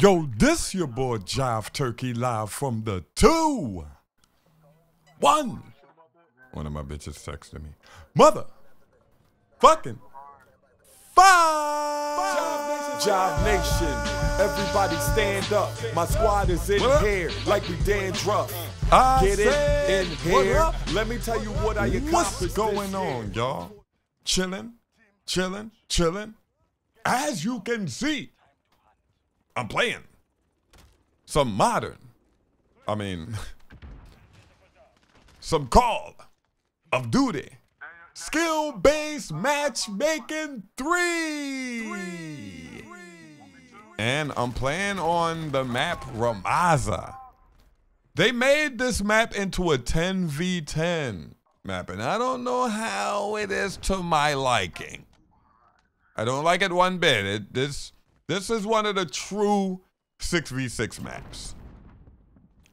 Yo, this your boy Jive Turkey live from the 2-1. One of my bitches texted me. Mother fucking five. Jive Nation, everybody stand up. My squad is in here like we dandruff. Get it in here. Let me tell you what I accomplished. What's going on, y'all? Chilling, chilling, chilling. As you can see, I'm playing some modern, some Call of Duty, skill-based matchmaking 3. And I'm playing on the map Ramaza. They made this map into a 10v10 map, and I don't know how it is to my liking. I don't like it one bit. This is one of the true 6v6 maps.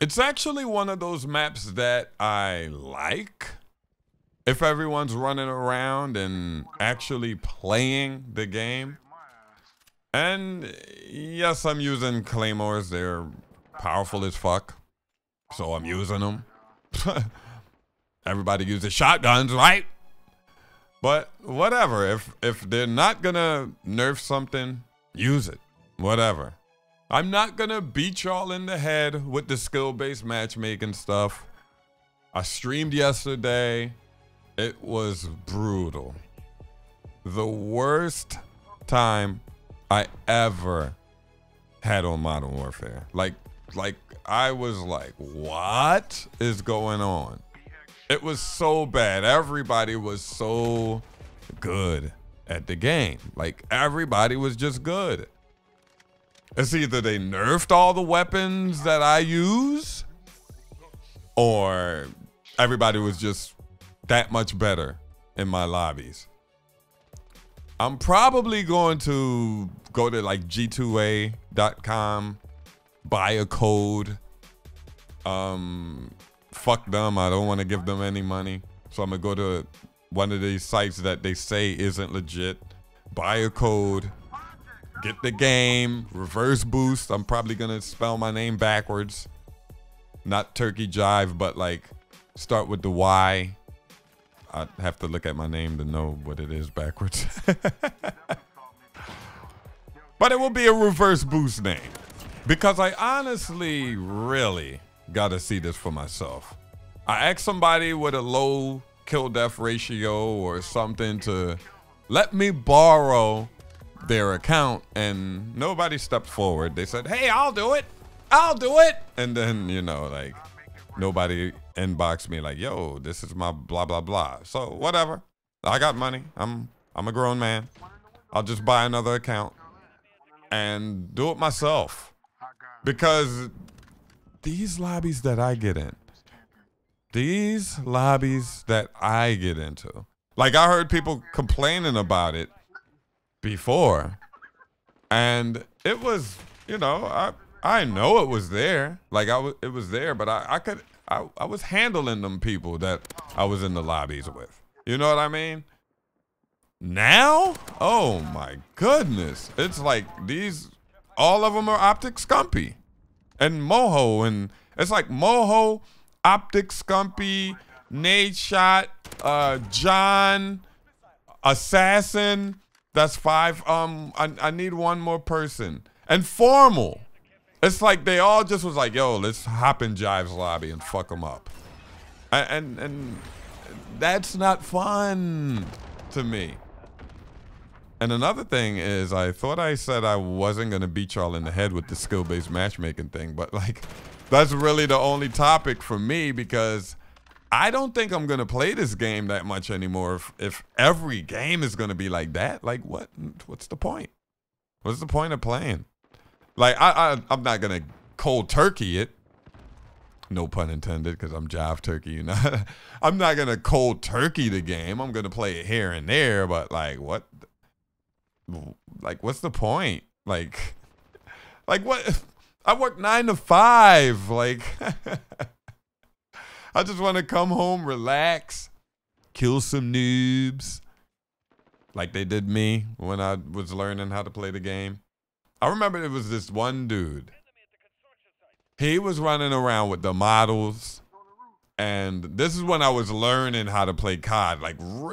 It's actually one of those maps that I like. If everyone's running around and actually playing the game. And yes, I'm using claymores. They're powerful as fuck. So I'm using them. Everybody uses shotguns, right? But whatever. If they're not gonna nerf something, use it, whatever. I'm not gonna beat y'all in the head with the skill-based matchmaking stuff. I streamed yesterday. It was brutal. The worst time I ever had on Modern Warfare. Like I was like, what is going on? It was so bad. Everybody was so good at the game. Like, everybody was just good. It's either they nerfed all the weapons that I use, or everybody was just that much better in my lobbies. I'm probably going to go to like G2A.com, buy a code. Fuck them. I don't want to give them any money. So I'm going to go to one of these sites that they say isn't legit, buy a code, get the game, reverse boost. I'm probably gonna spell my name backwards, not Turkey Jive, but like start with the Y. I have to look at my name to know what it is backwards. But it will be a reverse boost name, because I honestly really gotta see this for myself. I asked somebody with a low kill death ratio or something to let me borrow their account, and nobody stepped forward. They said, hey, I'll do it. And then, you know, like, nobody inboxed me like, yo, this is my blah blah blah. So whatever, I got money. I'm a grown man. I'll just buy another account and do it myself, because these lobbies that I get in, these lobbies that I get into, like, I heard people complaining about it before, and it was, you know, I know it was there. Like, it was there, but I was handling them people that I was in the lobbies with. You know what I mean? Now, oh my goodness. It's like all of them are Optic Scumpy and Moho, and it's like Moho, Optic Scumpy, Nade Shot, John Assassin. That's 5. I need one more person. And Formal. It's like they all just was like, yo, let's hop in Jive's lobby and fuck them up. And that's not fun to me. And another thing is, I thought I said I wasn't gonna beat y'all in the head with the skill-based matchmaking thing, but like, that's really the only topic for me, because I don't think I'm going to play this game that much anymore if every game is going to be like that. Like, what's the point? What's the point of playing? Like, I'm not going to cold turkey it. No pun intended, because I'm Jive Turkey, you know. I'm not going to cold turkey the game. I'm going to play it here and there, but like, what's the point? Like what? I work 9 to 5, like, I just want to come home, relax, kill some noobs, like they did me when I was learning how to play the game. I I remember there was this one dude. He was running around with the models. And this is when I was learning how to play COD.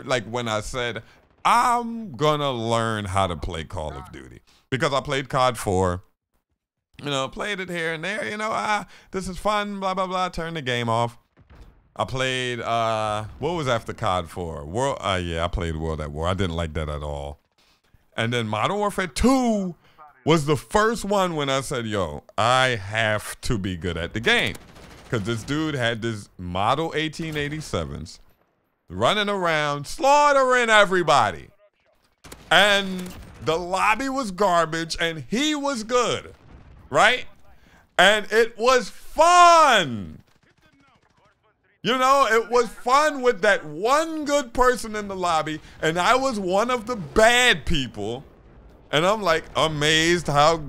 Like when I said, I'm gonna learn how to play Call of Duty. Because I played COD 4. You know, played it here and there. You know, this is fun, blah, blah, blah. Turn the game off. I played, what was after COD 4? World, yeah, I played World at War. I didn't like that at all. And then Modern Warfare 2 was the first one when I said, yo, I have to be good at the game. Because this dude had this model 1887s running around, slaughtering everybody. And the lobby was garbage, and he was good, right? And it was fun. You know, it was fun with that one good person in the lobby, and I was one of the bad people, and I'm like amazed how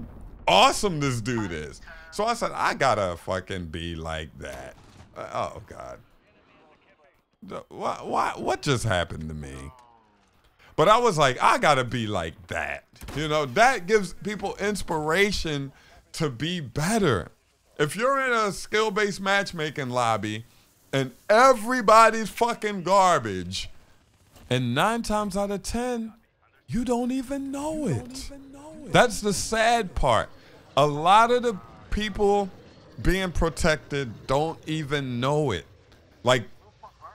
awesome this dude is. So I said, I gotta fucking be like that. Oh God, what just happened to me? But I was like, I gotta be like that. You know, that gives people inspiration to be better. If you're in a skill-based matchmaking lobby, and everybody's fucking garbage, and 9 times out of 10, you don't even know it. That's the sad part. A lot of the people being protected don't even know it. Like,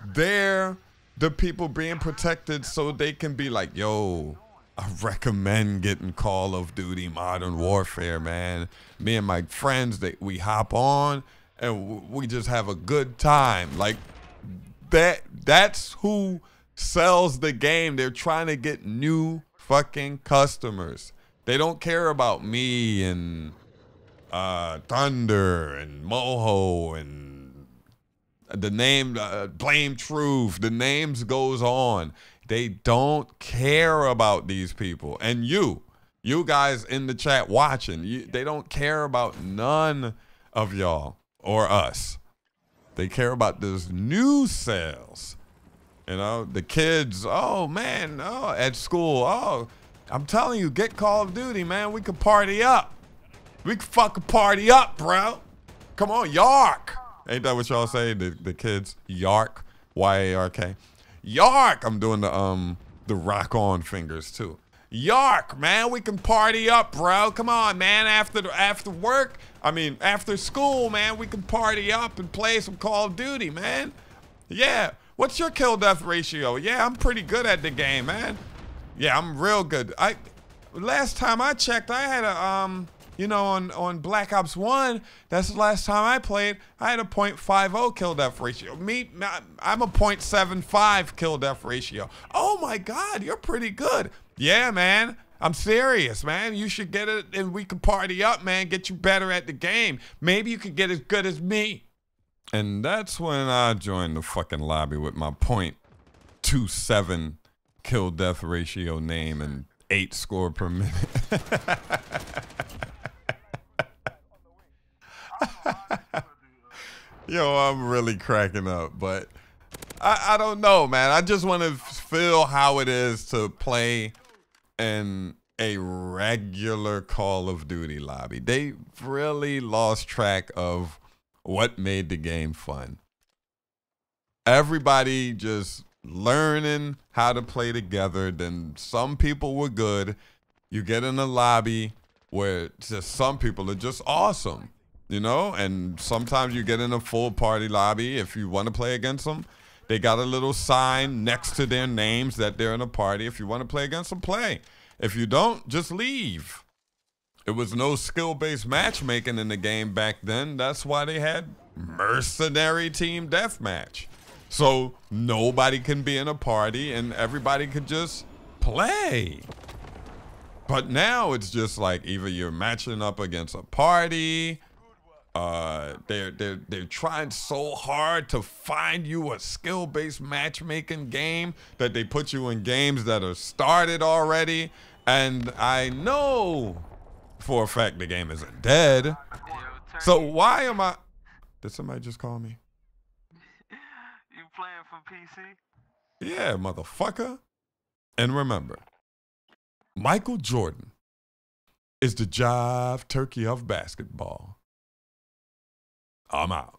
they're the people being protected so they can be like, yo, I recommend getting Call of Duty Modern Warfare, man. Me and my friends, we hop on, and we just have a good time. Like, that's who sells the game. They're trying to get new fucking customers. They don't care about me and Thunder and Moho and the name, Blame Truth. The names goes on. They don't care about these people. And you guys in the chat watching, they don't care about none of y'all. Or us. They care about this new sales. You know, the kids, oh man, oh, at school, oh, I'm telling you, get Call of Duty, man. We could party up. We could fucking party up, bro. Come on, Yark. Ain't that what y'all say, the kids? Yark, Y-A-R-K. Yark, I'm doing the rock on fingers too. Yark, man, we can party up, bro. Come on, man, after work, I mean, after school, man, we can party up and play some Call of Duty, man. Yeah, what's your kill-death ratio? Yeah, I'm pretty good at the game, man. Yeah, I'm real good. Last time I checked, I had a, you know, on Black Ops One, that's the last time I played, I had a 0.50 kill-death ratio. Me, I'm a 0.75 kill-death ratio. Oh my God, you're pretty good. Yeah, man. I'm serious, man. You should get it and we can party up, man. Get you better at the game. Maybe you could get as good as me. And that's when I joined the fucking lobby with my 0.27 kill death ratio name and 8 score per minute. Yo, I'm really cracking up, but I don't know, man. I just want to feel how it is to play in a regular Call of Duty lobby. They really lost track of what made the game fun. Everybody just learning how to play together. Then some people were good. You get in a lobby where just some people are just awesome, you know? And sometimes you get in a full party lobby if you want to play against them. They got a little sign next to their names that they're in a party. If you want to play against them, play. If you don't, just leave. It was no skill-based matchmaking in the game back then. That's why they had mercenary team deathmatch. So nobody can be in a party and everybody could just play. But now it's just like either you're matching up against a party. They're trying so hard to find you a skill-based matchmaking game that they put you in games that are started already. And I know for a fact the game isn't dead. So why am I... Did somebody just call me? You playing for PC? Yeah, motherfucker. And remember, Michael Jordan is the Jive Turkey of basketball. I'm out.